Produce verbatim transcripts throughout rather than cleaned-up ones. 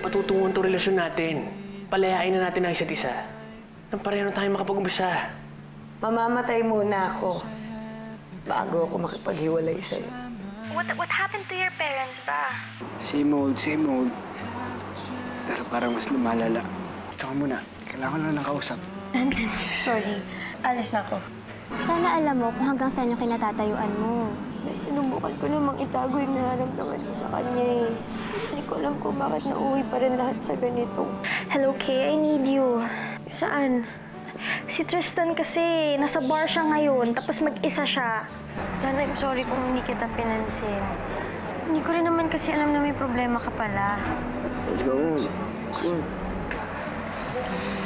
patutunguhan itong relasyon natin. Palayain na natin ang isa't isa. Nang pareho na tayo makapag-umbisa. Mamamatay muna ako bago ako makipaghiwalay sa'yo. What, what happened to your parents ba? Same old, same old. Pero parang mas lumalala. Ito ka muna. Kailangan ko lang ng kausap. Sorry. Alis na ako. Sana alam mo kung hanggang saan yung kinatatayuan mo. Sinubukan ko namang itago yung nararamdaman ko sa kanya eh. Hindi ko alam kung bakit nauwi pa rin lahat sa ganito. Hello, Kay. I need you. Saan? Si Tristan kasi. Nasa bar siya ngayon, tapos mag-isa siya. Dan, I'm sorry kung hindi kita pinansin. Hindi ko rin naman kasi alam na may problema ka pala. Let's go. Cool.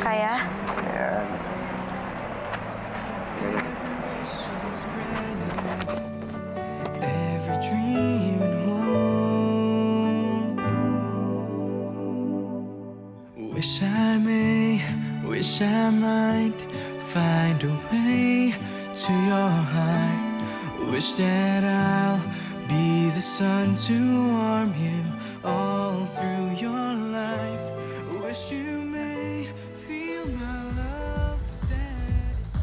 Kaya? Yeah. Kaya. Every dream and hope. Wish I may, wish I might find a way to your heart. Wish that I'll be the sun to warm you all through your life. Wish you may feel my love that...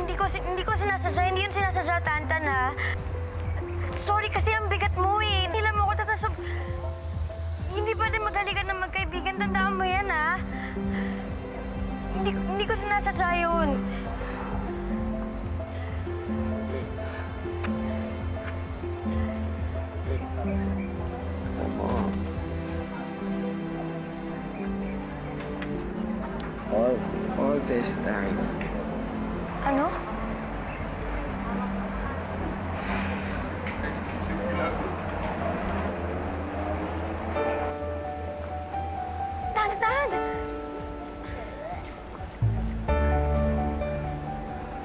Hindi ko, hindi ko sinasadya, hindi yun sinasadya, Tantan, ha? Sorry kasi ang bigat mo, eh. Hindi lang mo ko tatasub... Hindi pwede maghalikan ng magkaibigan. Tandaan mo yan, ha? Hindi, hindi ko sinasadya yun. All, all this time. Ano? Tantan!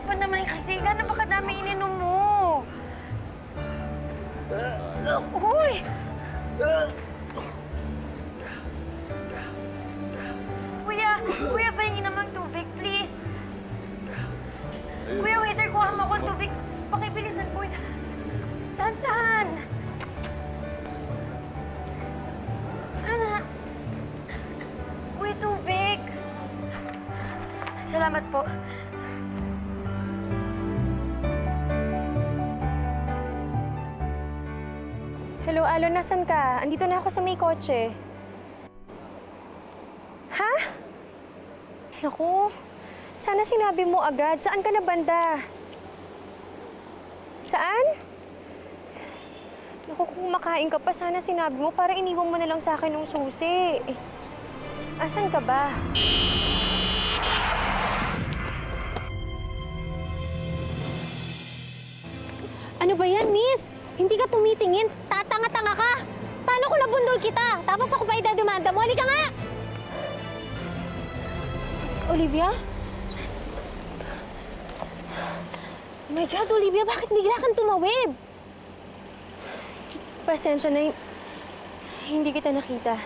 Ba naman kasi? Gano'n napakadami ininom mo? Uy! Kuya! Kuya, pahingi naman tubig, please! Kuya, waiter, kuha mo akong tubig. Pakibilisan, kuya. Tantan! Ana! Kuya, tubig! Salamat po. Hello, Alon. Nasaan ka? Andito na ako sa may kotse. Ha? Naku. Sana sinabi mo agad. Saan ka na banda? Saan? Naku, kung makain ka pa, sana sinabi mo para iniwan mo na lang sa akin ng susi. Asan ka ba? Ano ba yan, miss? Hindi ka tumitingin. Tatanga-tanga ka. Paano ko nabundol kita? Tapos ako pa idademanda mo. Halika nga! Olivia? Oh my God, Olivia, bakit bigla kang tumawid? Pasensya na, hindi kita nakita.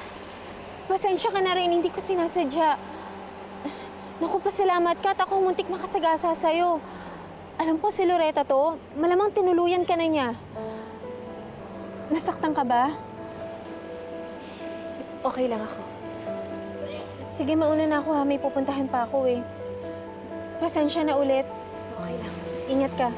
Pasensya ka na rin, hindi ko sinasadya. Naku, pasalamat ka at ako muntik makasagasa sa'yo. Alam ko si Loretta to, malamang tinuluyan ka na niya. Nasaktan ka ba? Okay lang ako. Sige, mauna na ako ha, may pupuntahan pa ako eh. Pasensya na ulit. Okay lang. Ingat ka.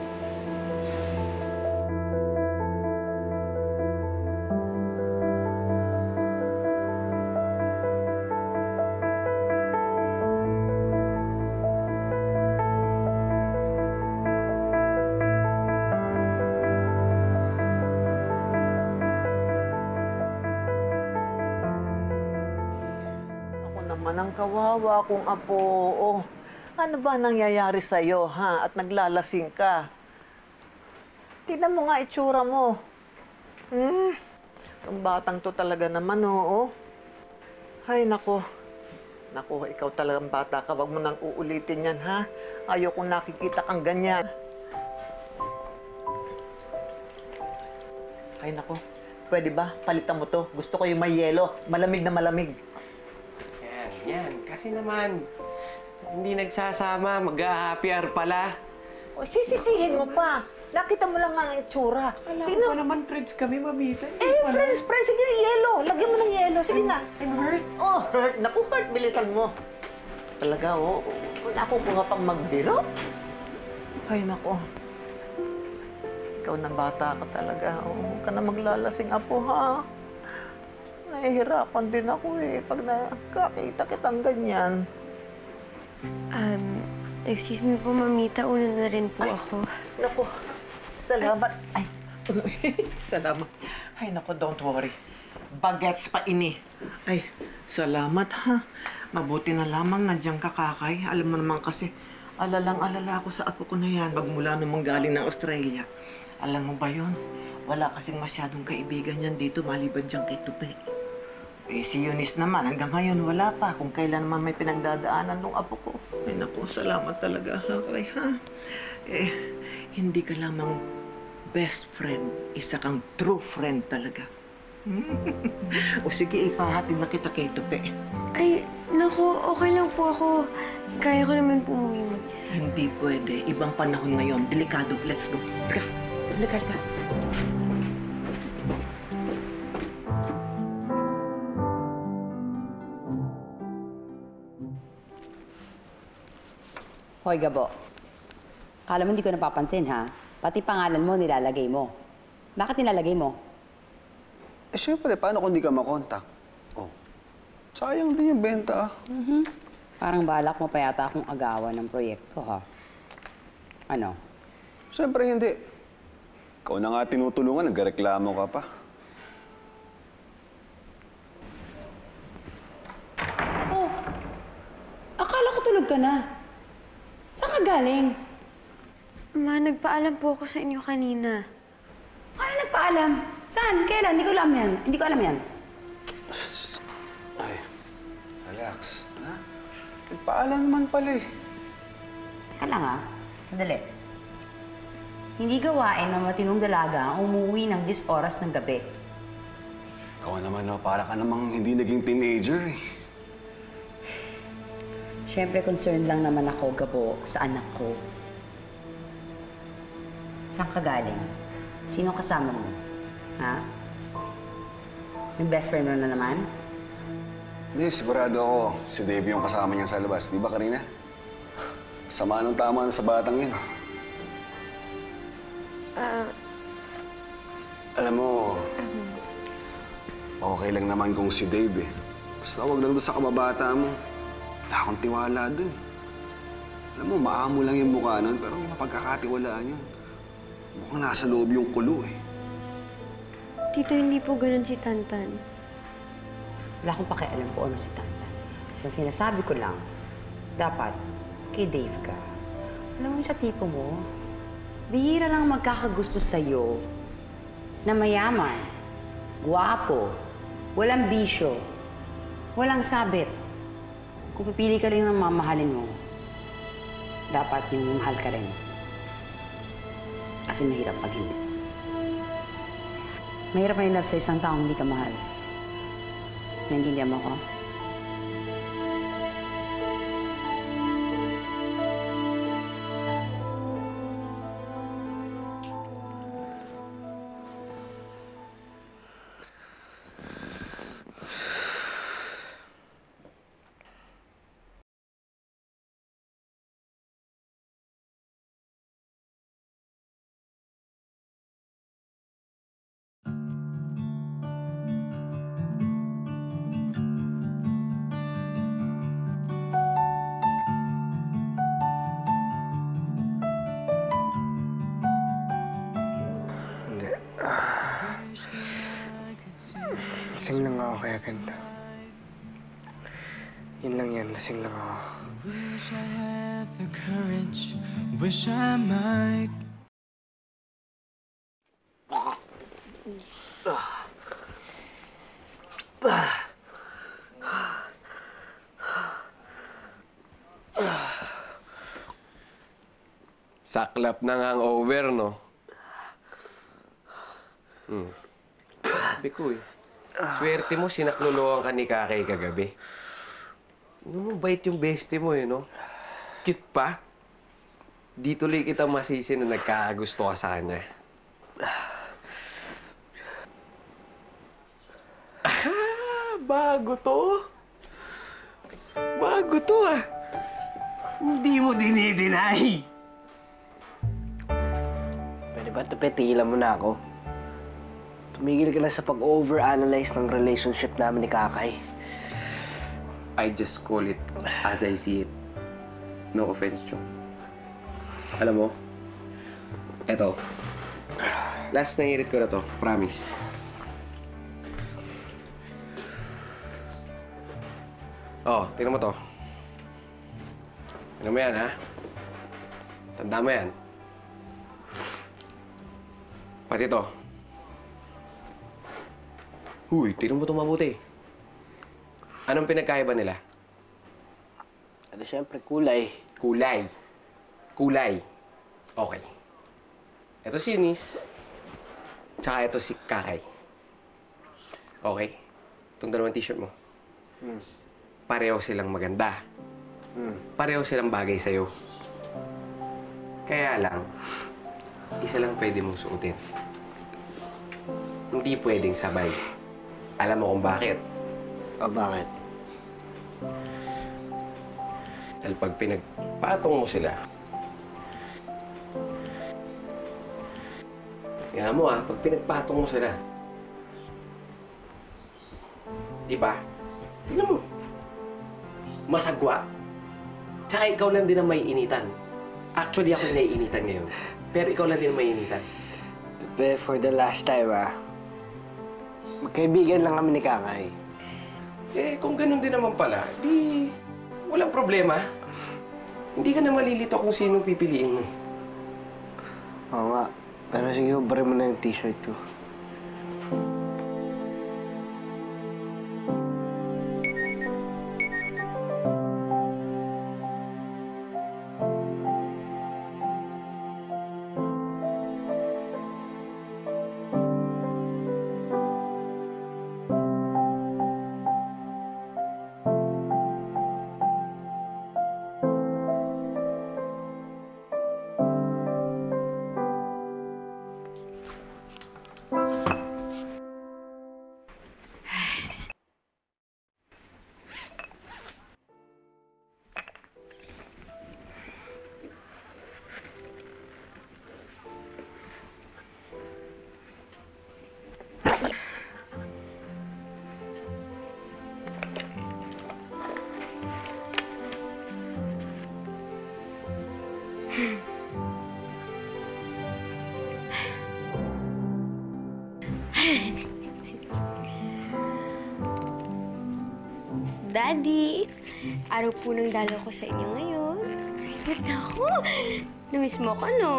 Ako naman ang kawawa kong apo. Oh. Ano ba nangyayari sa'yo, ha? At naglalasing ka. Tignan mo nga itsura mo. Hmm? Itong batang to talaga naman, oo. Ay, nako. Nako, ikaw talagang bata ka. Huwag mo nang uulitin yan, ha? Ayoko nakikita kang ganyan. Ay, nako. Pwede ba? Palitan mo to. Gusto ko yung may yelo. Malamig na malamig. Yan, yan. Kasi naman... Hindi nagsasama, mag-a-happy hour pala. O, sisisihin mo pa. Nakita mo lang ang itsura. Alam Tina... ko naman friends kami, mamita. Eh, eh friends, friends. Sige na, yelo. Lagyan mo ng yelo. Sige I'm, na. I'm hurt. Oh, hurt. Naku, hurt. Bilisan mo. Talaga, oh. Naku ko nga pang magbiro. Ay, naku. Ikaw na bata ka talaga. Oh, huwag ka na maglalasing, apo, ha? Nahihirapan din ako, eh. Pag nakakita kitang ganyan. Um... Excuse me po, mamita. Una na rin po Ay, ako. Naku. Salamat. Ay. Ay. Salamat. Ay, naku, don't worry. Bagets pa ini. Ay, salamat, ha. Mabuti na lamang nandiyan ka, kakay. Alam mo naman kasi, alalang-alala ako sa apo ko na yan. Magmula namang galing ng Australia. Alam mo ba yun? Wala kasing masyadong kaibigan yan dito, maliban dyan kay Tupi. Eh, si Eunice naman, hanggang ngayon wala pa. Kung kailan naman may pinagdadaanan nung apo ko. Ay, naku, salamat talaga, ha, kay, ha? Eh, hindi ka lamang best friend. Isa kang true friend talaga. O sige, ipahatid na kita kay Tupi. Ay, naku, okay lang po ako. Kaya ko naman po umuwi mag-isa. Hindi pwede. Ibang panahon ngayon. Delikado. Let's go. Teka, delikado ka. Hoy, Gabo. Kala mo hindi ko napapansin, ha? Pati pangalan mo, nilalagay mo. Bakit nilalagay mo? Eh, siyempre, paano kung hindi ka makontak? Oh. Sayang din yung benta, ah. Mm-hmm. Parang balak mo pa yata akong agawan ng proyekto, ha? Ano? Siyempre, hindi. Ikaw na nga tinutulungan, nagreklamo ka pa. Oh. Akala ko tulog ka na. Saan ka galing? Ma, nagpaalam po ako sa inyo kanina. Ay, nagpaalam? Saan? Kailan? Hindi ko alam yan. Hindi ko alam yan. Ay, relax. Ha? Nagpaalam naman pala eh. Teka lang, ha? Madali. Hindi gawain ng matinong dalaga ang umuwi ng dis oras ng gabi. Ikaw naman, no? Para ka namang hindi naging teenager eh. Siyempre, concerned lang naman ako, Gabo, sa anak ko. Saan ka galing? Sino kasama mo? Ha? Yung best friend mo na naman? Hindi, sigurado ako. Si Dave yung kasama niya sa labas. Di ba, Karina? Sama ng tama na sa batang yun. Uh, Alam mo, okay lang naman kung si Dave, eh. Basta huwag lang doon sa kababata mo. Wala akong tiwala dun. Alam mo, maamo lang yung mukha nun, pero mapagkakatiwalaan yun. Mukhang nasa loob yung kulo, eh. Tito, hindi po ganun si Tantan. Wala akong pakialam po ano si Tantan. Basta sinasabi ko lang, dapat kay Dave ka. Alam mo sa tipo mo, bihira lang magkakagusto sa'yo na mayaman, guwapo, walang bisyo, walang sabit. Kung pipili ka rin ng mamahalin mo, dapat yung mahal ka rin. Kasi mahirap pag hindi. Mahirap may love sa isang taong hindi ka mahal. Naintindihan mo ko? Lasing lang ako kaya ganda. Yun lang yan, lasing lang ako. Wish I had the courage, wish I might. Saklap ng hangover, no? Hmm. Sabi ko, eh. Swerte mo, sinakluluhan ka ni Kakay kagabi. Ano mo, bait yung bestie mo, eh, no? Cute pa. Di tuloy kita masisi na nagkagusto ka sa kanya. Ah, bago to. Bago to, ah. Hindi mo dinideny. Pwede ba tapetilan mo na ako? Tumigil ka na sa pag-overanalyze ng relationship namin ni Kakay. I just call it as I see it. No offense, Chong. Alam mo, eto. Last nangirit ko na to. Promise. Oh, tingnan mo to. Tingnan mo yan, ha? Tanda mo yan. Pati to. Uy, tingnan mo ito mabuti. Anong pinagkaiba nila? Ano siyempre, kulay. Kulay. Kulay. Okay. Ito si Eunice. Tsaka ito si Kakay. Okay? Itong dalawang t-shirt mo. Hmm. Pareho silang maganda. Mm. Pareho silang bagay sa'yo. Kaya lang, isa lang pwede mong suotin. Hindi pwedeng sabay. Alam mo kung bakit? Ah, bakit? Dahil pag pinagpatong mo sila... Tingnan mo, ah, pag pinagpatong mo sila... Diba? Tingnan mo. Masagwa. Tsaka ikaw lang din ang maiinitan. Actually, ako na naiinitan ngayon. Pero ikaw lang din ang maiinitan. But for the last time, ah. Magkaibigan lang kami ni Kakay. Eh, kung ganun din naman pala, di... Walang problema. Hindi ka na malilito kung sino pipiliin mo. Oo nga. Pero sige, hubarin mo na yung t-shirt ko. Daddy, araw po ng dalaw ko sa inyo ngayon. Excited ako! Namiss mo ko, no?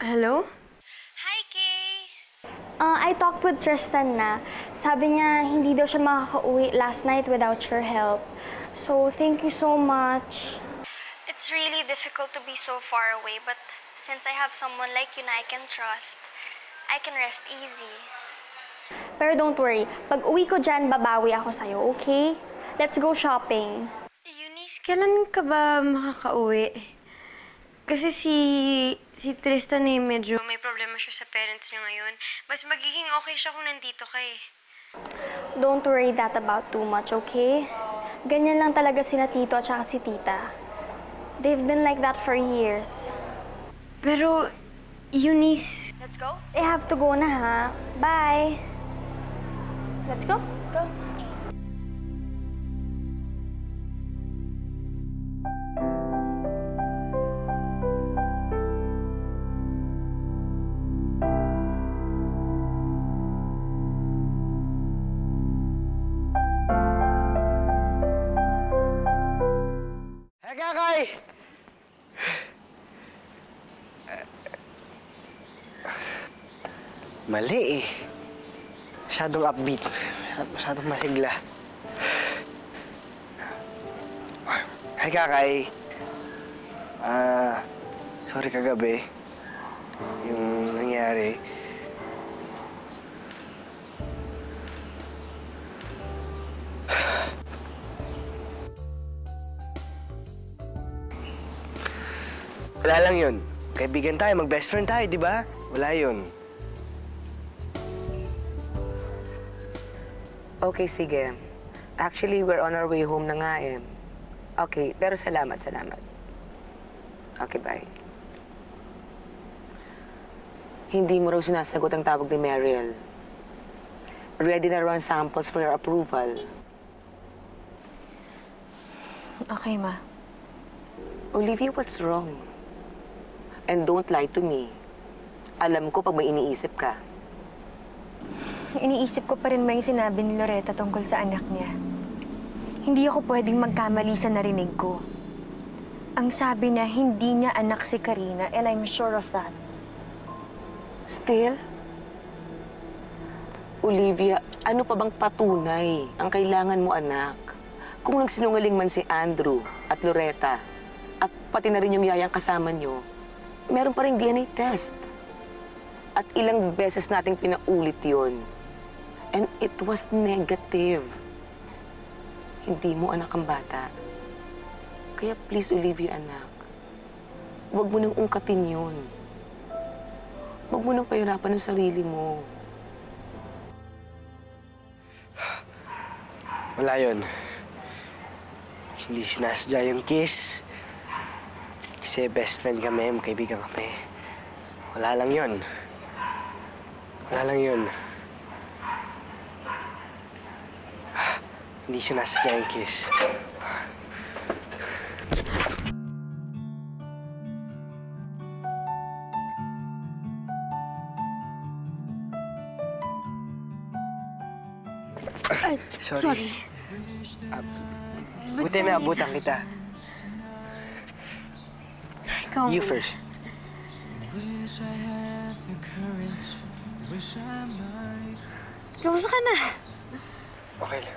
Hello? Hi, Kay! Uh, I talked with Tristan na. Sabi niya, hindi daw siya makaka-uwi last night without your help. So, thank you so much. It's really difficult to be so far away, but since I have someone like you na I can trust, I can rest easy. Pero don't worry, pag uwi ko dyan, babawi ako sa'yo, okay? Let's go shopping. Eunice, kailan ka ba makaka-uwi? Kasi si, si Tristan eh, medyo may problema siya sa parents niya ngayon. Mas magiging okay siya kung nandito ka eh. Don't worry that about too much, okay? Ganyan lang talaga sina Tito at saka si Tita. They've been like that for years. Pero, Eunice... Let's go? I have to go na, ha? Bye! Let's go? Let's go. Mali eh. Masyadong upbeat. Masyadong masigla. Hi, Kakay. Ah, uh, sorry kagabi. Yung nangyari. Wala lang yun. Kaibigan tayo, mag-best friend tayo, di ba? Wala yun. Okay, sige. Actually, we're on our way home na nga eh. Okay, pero salamat, salamat. Okay, bye. Hindi mo raw sinasagot ang tawag ni Mariel. Ready na raw ang samples for your approval. Okay, ma. Olivia, what's wrong? And don't lie to me. Alam ko pag may iniisip ka. Iniisip ko pa rin ba yung sinabi ni Loretta tungkol sa anak niya? Hindi ako pwedeng magkamali sa narinig ko. Ang sabi niya, hindi niya anak si Karina, and I'm sure of that. Still? Olivia, ano pa bang patunay ang kailangan mo, anak? Kung nagsinungaling man si Andrew at Loretta, at pati na rin yung yayang kasama nyo, meron pa rin D N A test. At ilang beses nating pinaulit yon. And it was negative. Hindi mo anak ang bata. Kaya please, Olivia, anak, huwag mo nang ungkatin yun. Huwag mo nang pahirapan ang sarili mo. Wala yun. Hindi sinasadya yung kiss. Kasi best friend kami, magkaibigan kami. Wala lang yun. Wala lang yun. Ah, hindi siya nasadya yung kiss. Ah. Ay, sorry. sorry. Ah, buti na abutan kita. You first. Wish I had the courage. Wish I might. Kamusta ka na? Okay lang.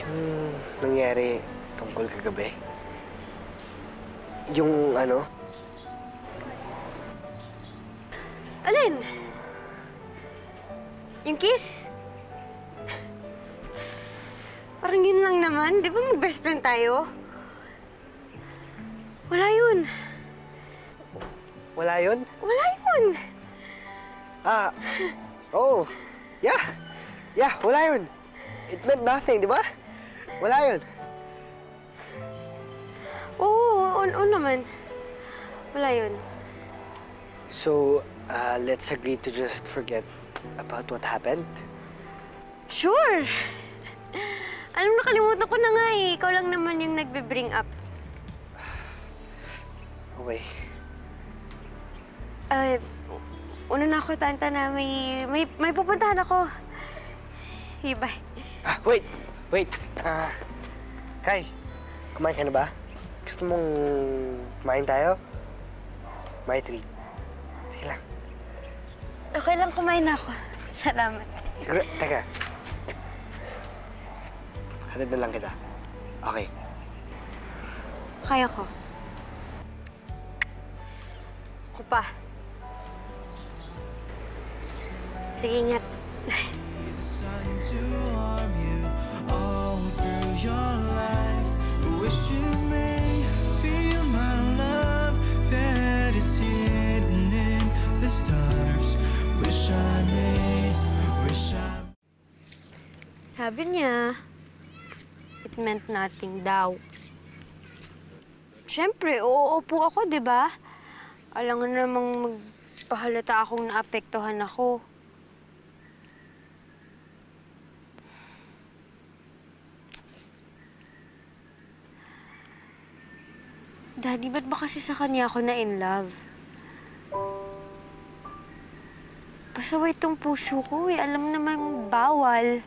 yung nangyari tungkol kagabi. Yung ano? Alin? Yung kiss? Parang yun lang naman. Di ba mag-best friend tayo? Wala yun. Wala yun? Wala yun! Ah, oh, yeah, yeah, wala yun. It meant nothing, di ba? Wala yun. Oo, oo, oo naman. Wala yun. So, uh, let's agree to just forget about what happened? Sure! Alam mo, nakalimutan ko na nga eh. Ikaw lang naman yung nagbe-bring up. Okay. Uh, una na ako, Tantan, na may, may, may pupuntahan ako. Hey, bye. Ah, wait, wait. Ah, uh, Kai, kumain ka na ba? Gusto mong kumain tayo? My treat. Sige lang. Okay lang, kumain na ako. Salamat. Siguro, teka. Hatid na lang kita. Okay. Kaya ko. Ako pa. Sige, ingat. Sabi niya, it meant nothing daw. Siyempre, oo po ako, di ba? Alam nga namang magpahalata akong naapektuhan ako. Daddy, ba't ba kasi sa kanya ako na in love? Pasaway itong puso ko eh. Alam naman bawal.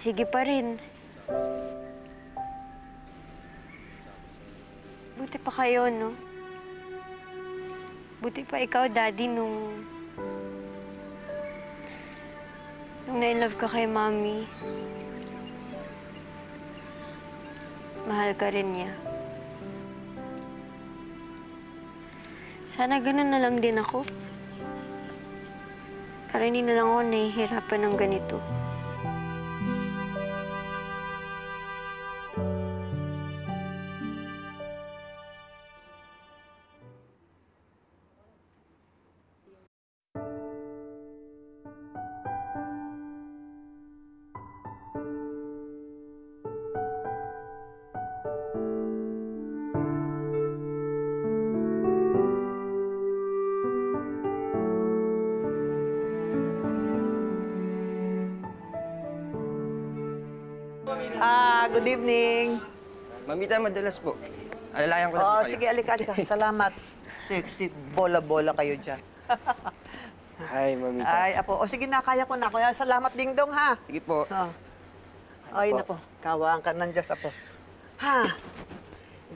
Sige pa rin. Buti pa kayo, no? Buti pa ikaw, Daddy, nung... nung na-in-love ka kay Mommy. Mahal ka rin niya. Sana ganun na lang din ako. Para hindi na lang ako nahihirapan ng ganito. Good evening. Mamita, madalas po. Alalayan ko na oh, po kayo. Sige, alika-alika. Salamat. Sexy. Bola-bola kayo dyan. Hi, Mamita. Ay, apo. O sige na, kaya ko na. Kaya salamat, ding-dong, ha? Sige po. Oh. Ay, na po. Kawaan ka ng Diyos, apo. Ha?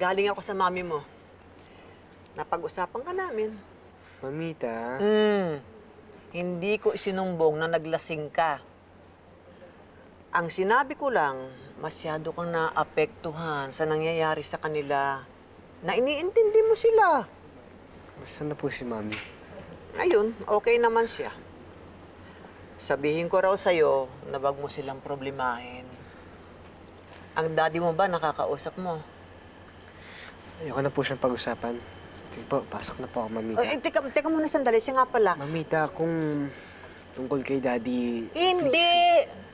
Galing ako sa mami mo. Napag-usapan ka namin. Mamita? Hmm. Hindi ko isinumbong na naglasing ka. Ang sinabi ko lang, masyado kang naapektuhan sa nangyayari sa kanila na iniintindi mo sila. Saan na po si Mami? Ayun, okay naman siya. Sabihin ko raw sa'yo na wag mo silang problemahin. Ang daddy mo ba nakakausap mo? Ayoko na po siyang pag-usapan. Sige po, pasok na po ako, Mamita. Ay, teka, teka muna sandali, siya nga pala. Mamita, kung tungkol kay daddy... Hindi! Please.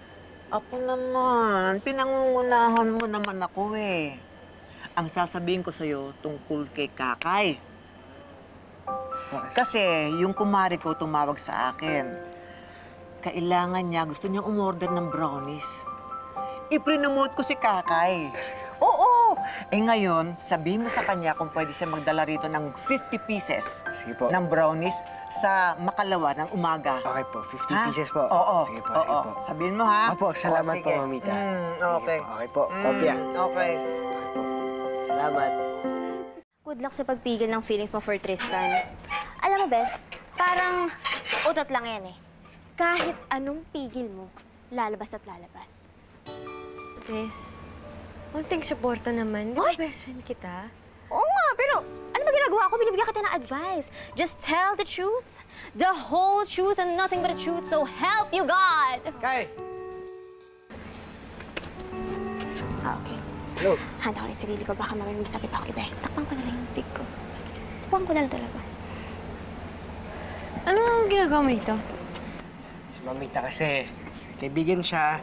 Apo naman, pinangungunahan mo naman ako eh. Ang sasabihin ko sa'yo tungkol kay Kakay. Kasi yung kumari ko tumawag sa akin. Kailangan niya, gusto niyang umorder ng brownies. I-promote ko si Kakay. Oo! Eh ngayon, sabihin mo sa kanya kung pwede siya magdala rito ng fifty pieces ng brownies sa Makalawa ng umaga. Okay po, fifty pieces po. Oo, sige po, oo. Sige po. Sabihin mo ha? Opo, salamat po, Mamita. Mm, okay. Okay po, kopya. Okay. Salamat. Good luck sa pagpigil ng feelings mo for Tristan. Alam mo, Bes, parang utot lang yan eh. Kahit anong pigil mo, lalabas at lalabas. Bes, konting suporta naman. Di ba best friend kita? Oo nga, pero ano ba ginagawa ko? Binibigyan kita ng advice. Just tell the truth, the whole truth, and nothing but the truth. So help you God! Okay. Ah, okay. Hello. Handa ko na yung sarili ko. Baka maraming masabi pa ako iba. Takpan ko na lang yung big ko. Takpan ko na lang talaga. Ano ang ginagawa mo dito? Si Mamita kasi, kaibigan siya.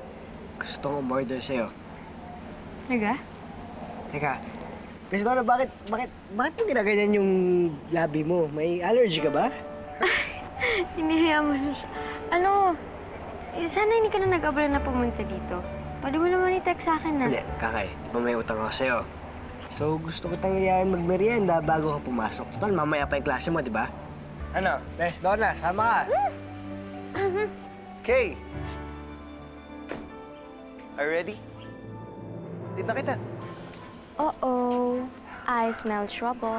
Gusto kong umorder sa'yo. Naga? Teka. Kasi ano, bakit, bakit, bakit mo ginaganyan yung labi mo? May allergy ka ba? Hinihaya mo na siya. Ano, sana hindi ka na nag-abala na pumunta dito. Pwede mo naman i-text sa akin na. Hindi, Kakay. Mamaya utang ako sa'yo. So, gusto ko tangyayari magmerienda bago ka pumasok. Total, mamaya pa yung klase mo, di ba? Ano, Bes, Donna, sama ka. Okay. Are you ready? Did na kita. Uh-oh. I smell trouble.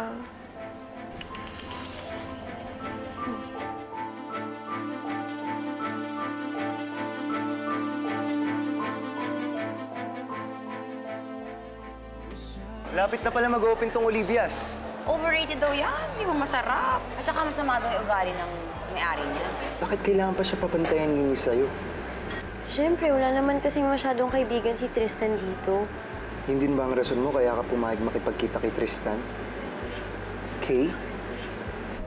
Lapit na pala mag-open tong Olivia's. Overrated daw yan. Hindi mo masarap. At saka masama daw yung ugali ng may-ari niya. Bakit kailangan pa siya papantayan yung sa'yo? Siyempre, wala naman kasing masyadong kaibigan si Tristan dito. Yun din ba ang rason mo kaya ka pumayag makipagkita kay Tristan? Okay?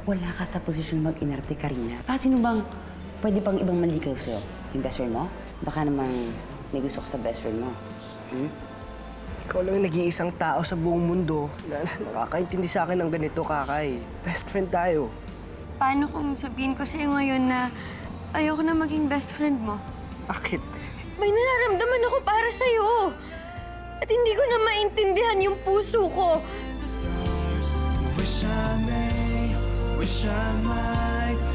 Wala ka sa posisyon mag-inarte, Karina. Baka sino bang pwede pang ibang manlikaw sa'yo? Yung best friend mo? Baka namang may gusto ka sa best friend mo. Hmm? Ikaw lang yung nag-iisang tao sa buong mundo na nakakaintindi sa akin ng ganito, Kakay. Best friend tayo. Paano kung sabihin ko sa'yo ngayon na ayoko na maging best friend mo? Bakit? May nararamdaman ako para sa'yo. At hindi ko na maintindihan yung puso ko. Wish I may, wish I might.